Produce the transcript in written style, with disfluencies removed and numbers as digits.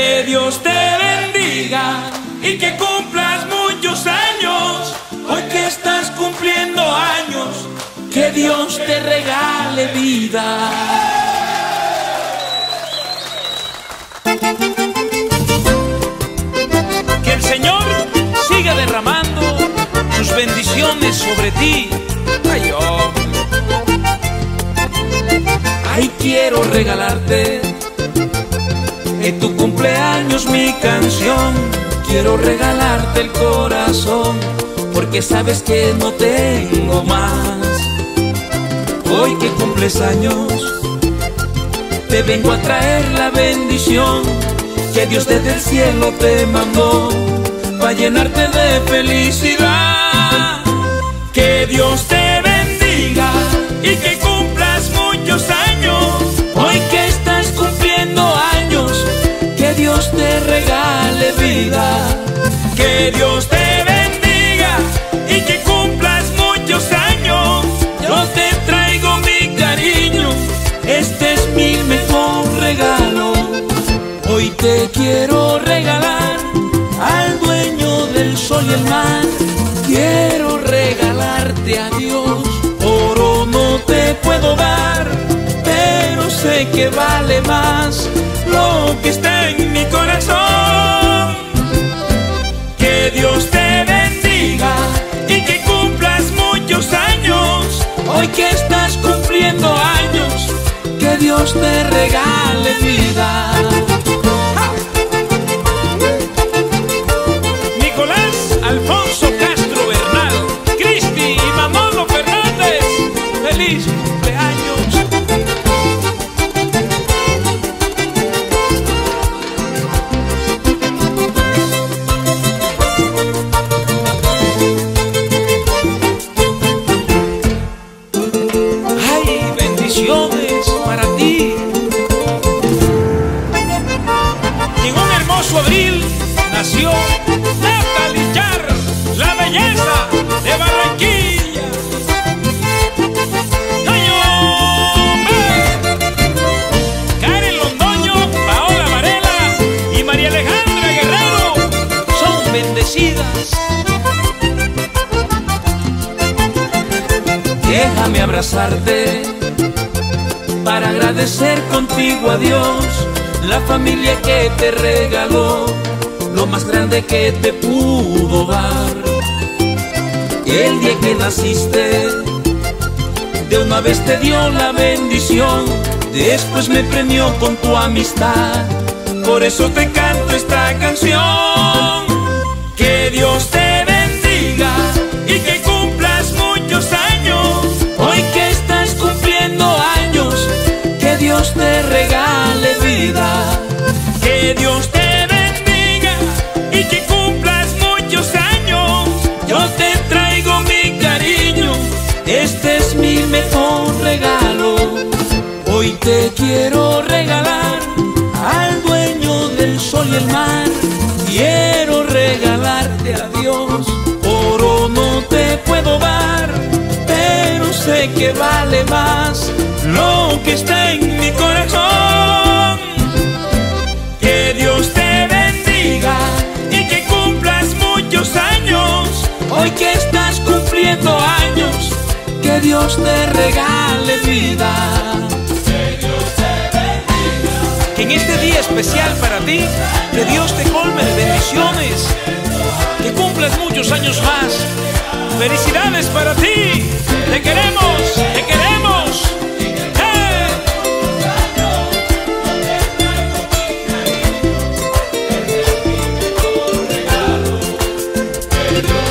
Que Dios te bendiga y que cumplas muchos años. Hoy que estás cumpliendo años, que Dios te regale vida. Que el Señor siga derramando sus bendiciones sobre ti. Ay, hombre. Ay, quiero regalarte en tu cumpleaños mi canción. Quiero regalarte el corazón, porque sabes que no tengo más. Hoy que cumples años, te vengo a traer la bendición que Dios desde el cielo te mandó para llenarte de felicidad. Que Dios te bendiga y que cumplas muchos años. Hoy que estás cumpliendo años, que Dios te regale vida. Que Dios te bendiga y que cumplas muchos años. Yo te traigo mi cariño, este es mi mejor regalo. Hoy te quiero regalar al dueño del sol y el mar. Quiero regalarte a Dios. Oro no te puedo dar, pero sé que vale más lo que está en mi corazón. Que Dios te bendiga y que cumplas muchos años. Hoy que estás cumpliendo años, que Dios te regale vida. Abril nació Natalichar, la belleza de Barranquilla. Karen Londoño, Paola Varela y María Alejandra Guerrero son bendecidas. Déjame abrazarte para agradecer contigo a Dios la familia que te regaló lo más grande que te pudo dar. El día que naciste, de una vez te dio la bendición, después me premió con tu amistad. Por eso te canto esta canción. Que Dios te bendiga y que cumplas muchos años. Hoy que estás cumpliendo años, que Dios te regale vida. Que Dios te bendiga y que cumplas muchos años. Yo te traigo mi cariño, este es mi mejor regalo. Hoy te quiero regalar al dueño del sol y el mar. Quiero regalarte a Dios. Oro no te puedo dar, pero sé que vale más lo que está en mi corazón. Que Dios te bendiga y que cumplas muchos años. Hoy que estás cumpliendo años, que Dios te regale vida. Que Dios te bendiga. Que en este día especial para ti, que Dios te colme de bendiciones. Que cumplas muchos años más. Felicidades para ti. Te queremos, te queremos. Thank you.